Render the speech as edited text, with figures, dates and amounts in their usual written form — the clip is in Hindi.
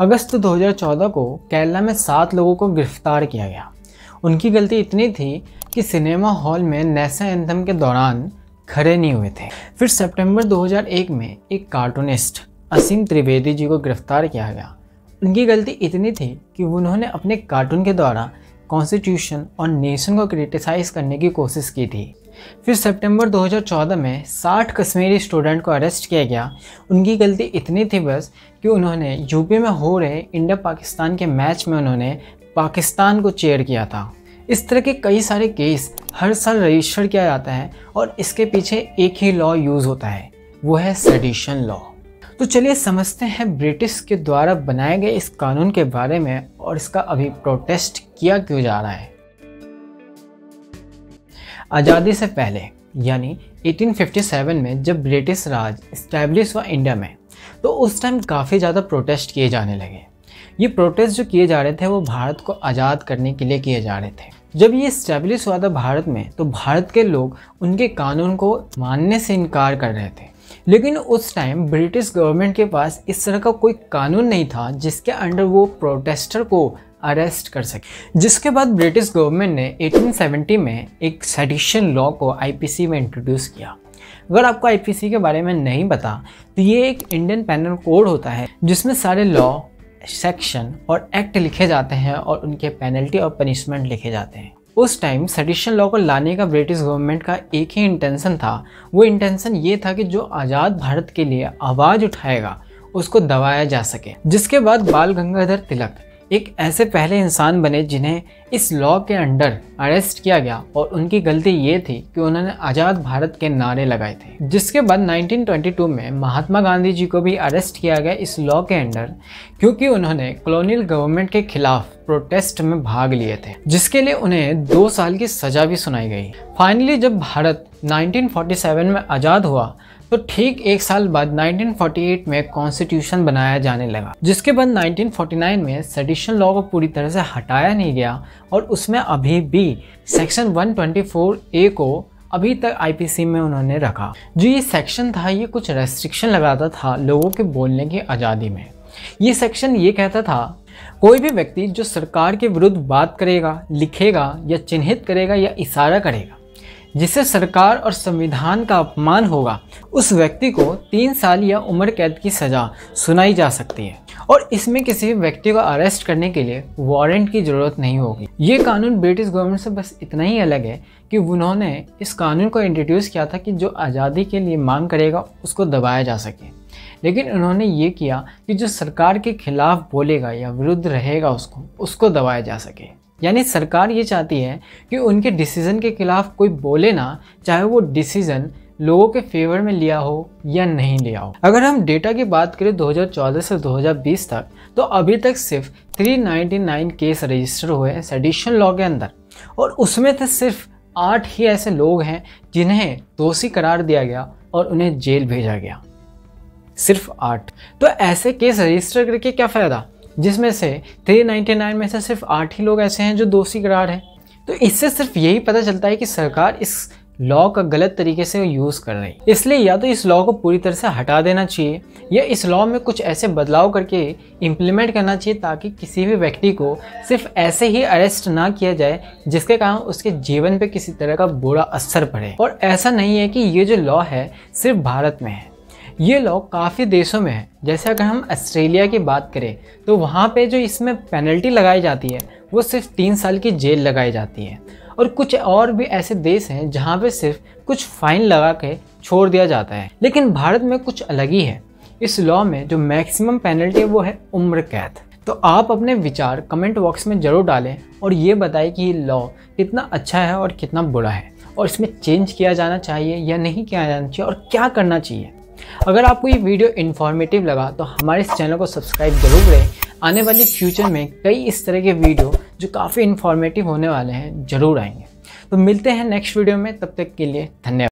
अगस्त 2014 को केरला में 7 लोगों को गिरफ्तार किया गया। उनकी गलती इतनी थी कि सिनेमा हॉल में नेशनल एंथम के दौरान खड़े नहीं हुए थे। फिर सितंबर 2001 में एक कार्टूनिस्ट असीम त्रिवेदी जी को गिरफ्तार किया गया। उनकी गलती इतनी थी कि उन्होंने अपने कार्टून के द्वारा कॉन्स्टिट्यूशन और नेशन को क्रिटिसाइज करने की कोशिश की थी। फिर सितंबर 2014 में 60 कश्मीरी स्टूडेंट को अरेस्ट किया गया। उनकी गलती इतनी थी बस कि उन्होंने यूपी में हो रहे इंडिया पाकिस्तान के मैच में उन्होंने पाकिस्तान को चीयर किया था। इस तरह के कई सारे केस हर साल रजिस्टर किया जाता है और इसके पीछे एक ही लॉ यूज़ होता है, वो है सेडिशन लॉ। तो चलिए समझते हैं ब्रिटिश के द्वारा बनाए गए इस कानून के बारे में और इसका अभी प्रोटेस्ट किया क्यों जा रहा है। आज़ादी से पहले यानी 1857 में जब ब्रिटिश राज इस्टेब्लिश हुआ इंडिया में, तो उस टाइम काफ़ी ज़्यादा प्रोटेस्ट किए जाने लगे। ये प्रोटेस्ट जो किए जा रहे थे वो भारत को आज़ाद करने के लिए किए जा रहे थे। जब ये इस्टेब्लिश हुआ था भारत में, तो भारत के लोग उनके कानून को मानने से इनकार कर रहे थे, लेकिन उस टाइम ब्रिटिश गवर्नमेंट के पास इस तरह का कोई कानून नहीं था जिसके अंडर वो प्रोटेस्टर को अरेस्ट कर सके। जिसके बाद ब्रिटिश गवर्नमेंट ने 1870 में एक सेडिशन लॉ को आईपीसी में इंट्रोड्यूस किया। अगर आपको आईपीसी के बारे में नहीं पता तो ये एक इंडियन पेनल कोड होता है जिसमें सारे लॉ, सेक्शन और एक्ट लिखे जाते हैं और उनके पेनल्टी और पनिशमेंट लिखे जाते हैं। उस टाइम सेडिशन लॉ को लाने का ब्रिटिश गवर्नमेंट का एक ही इंटेंशन था। वो इंटेंशन ये था कि जो आज़ाद भारत के लिए आवाज़ उठाएगा उसको दबाया जा सके। जिसके बाद बाल गंगाधर तिलक एक ऐसे पहले इंसान बने जिन्हें इस लॉ के अंडर अरेस्ट किया गया और उनकी गलती ये थी कि उन्होंने आज़ाद भारत के नारे लगाए थे। जिसके बाद 1922 में महात्मा गांधी जी को भी अरेस्ट किया गया इस लॉ के अंडर, क्योंकि उन्होंने कॉलोनियल गवर्नमेंट के खिलाफ प्रोटेस्ट में भाग लिए थे, जिसके लिए उन्हें 2 साल की सजा भी सुनाई गई। फाइनली जब भारत 1947 में आज़ाद हुआ तो ठीक 1 साल बाद 1948 में कॉन्स्टिट्यूशन बनाया जाने लगा। जिसके बाद 1949 में सेडिशन लॉ को पूरी तरह से हटाया नहीं गया और उसमें अभी भी सेक्शन 124A को अभी तक आईपीसी में उन्होंने रखा। जो ये सेक्शन था ये कुछ रेस्ट्रिक्शन लगाता था लोगों के बोलने की आज़ादी में। ये सेक्शन ये कहता था कोई भी व्यक्ति जो सरकार के विरुद्ध बात करेगा, लिखेगा या चिन्हित करेगा या इशारा करेगा जिससे सरकार और संविधान का अपमान होगा, उस व्यक्ति को 3 साल या उम्र कैद की सज़ा सुनाई जा सकती है और इसमें किसी भी व्यक्ति को अरेस्ट करने के लिए वारंट की ज़रूरत नहीं होगी। ये कानून ब्रिटिश गवर्नमेंट से बस इतना ही अलग है कि उन्होंने इस कानून को इंट्रोड्यूस किया था कि जो आज़ादी के लिए मांग करेगा उसको दबाया जा सके, लेकिन उन्होंने ये किया कि जो सरकार के खिलाफ बोलेगा या विरुद्ध रहेगा उसको दबाया जा सके। यानी सरकार ये चाहती है कि उनके डिसीज़न के खिलाफ कोई बोले ना, चाहे वो डिसीज़न लोगों के फेवर में लिया हो या नहीं लिया हो। अगर हम डेटा की बात करें 2014 से 2020 तक, तो अभी तक सिर्फ 399 केस रजिस्टर हुए हैं सेडिशन लॉ के अंदर और उसमें से सिर्फ 8 ही ऐसे लोग हैं जिन्हें दोषी करार दिया गया और उन्हें जेल भेजा गया, सिर्फ 8। तो ऐसे केस रजिस्टर करके क्या फ़ायदा जिसमें से 399 में से सिर्फ 8 ही लोग ऐसे हैं जो दोषी करार हैं। तो इससे सिर्फ यही पता चलता है कि सरकार इस लॉ का गलत तरीके से यूज़ कर रही है। इसलिए या तो इस लॉ को पूरी तरह से हटा देना चाहिए या इस लॉ में कुछ ऐसे बदलाव करके इम्प्लीमेंट करना चाहिए ताकि किसी भी व्यक्ति को सिर्फ ऐसे ही अरेस्ट ना किया जाए जिसके कारण उसके जीवन पर किसी तरह का बुरा असर पड़े। और ऐसा नहीं है कि ये जो लॉ है सिर्फ भारत में है, ये लॉ काफ़ी देशों में है। जैसे अगर हम ऑस्ट्रेलिया की बात करें तो वहाँ पे जो इसमें पेनल्टी लगाई जाती है वो सिर्फ 3 साल की जेल लगाई जाती है और कुछ और भी ऐसे देश हैं जहाँ पे सिर्फ कुछ फाइन लगा के छोड़ दिया जाता है। लेकिन भारत में कुछ अलग ही है। इस लॉ में जो मैक्सिमम पेनल्टी है वो है उम्र कैद। तो आप अपने विचार कमेंट बॉक्स में ज़रूर डालें और ये बताएं कि ये लॉ कितना अच्छा है और कितना बुरा है और इसमें चेंज किया जाना चाहिए या नहीं किया जाना चाहिए और क्या करना चाहिए। अगर आपको ये वीडियो इन्फॉर्मेटिव लगा तो हमारे इस चैनल को सब्सक्राइब जरूर करें। आने वाले फ्यूचर में कई इस तरह के वीडियो जो काफ़ी इन्फॉर्मेटिव होने वाले हैं ज़रूर आएंगे। तो मिलते हैं नेक्स्ट वीडियो में, तब तक के लिए धन्यवाद।